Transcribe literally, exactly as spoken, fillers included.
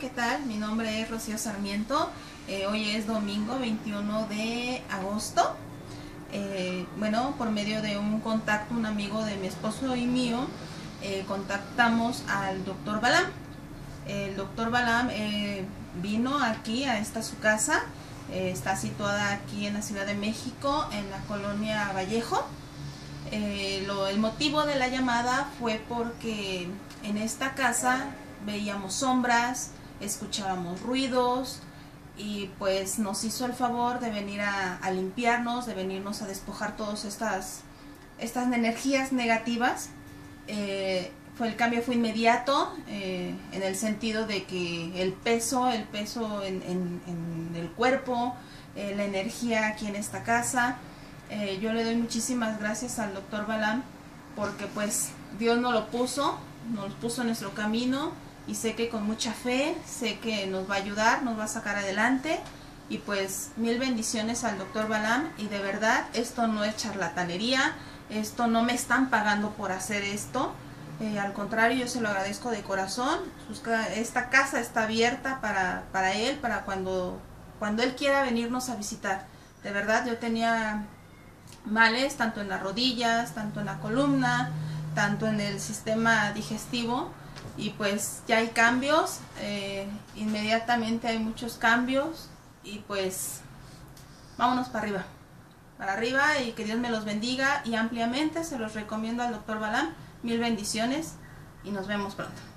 ¿qué tal? Mi nombre es Rocío Sarmiento. Eh, hoy es domingo veintiuno de agosto. Eh, bueno, por medio de un contacto, un amigo de mi esposo y mío, eh, contactamos al doctor Balam. El doctor Balam eh, vino aquí a esta su casa. Eh, está situada aquí en la Ciudad de México, en la colonia Vallejo. Eh, lo, el motivo de la llamada fue porque en esta casa veíamos sombras, escuchábamos ruidos y pues nos hizo el favor de venir a, a limpiarnos, de venirnos a despojar todas estas, estas energías negativas. Eh, fue, el cambio fue inmediato eh, en el sentido de que el peso, el peso en, en, en el cuerpo, eh, la energía aquí en esta casa. Eh, yo le doy muchísimas gracias al doctor Balam porque pues Dios nos lo puso, nos puso en nuestro camino y sé que con mucha fe, sé que nos va a ayudar, nos va a sacar adelante y pues mil bendiciones al doctor Balam. Y de verdad esto no es charlatanería, esto no me están pagando por hacer esto, eh, al contrario, yo se lo agradezco de corazón. Sus, esta casa está abierta para, para él, para cuando, cuando él quiera venirnos a visitar. De verdad yo tenía males tanto en las rodillas, tanto en la columna, tanto en el sistema digestivo y pues ya hay cambios, eh, inmediatamente hay muchos cambios y pues vámonos para arriba, para arriba y que Dios me los bendiga y ampliamente se los recomiendo al doctor Balam. Mil bendiciones y nos vemos pronto.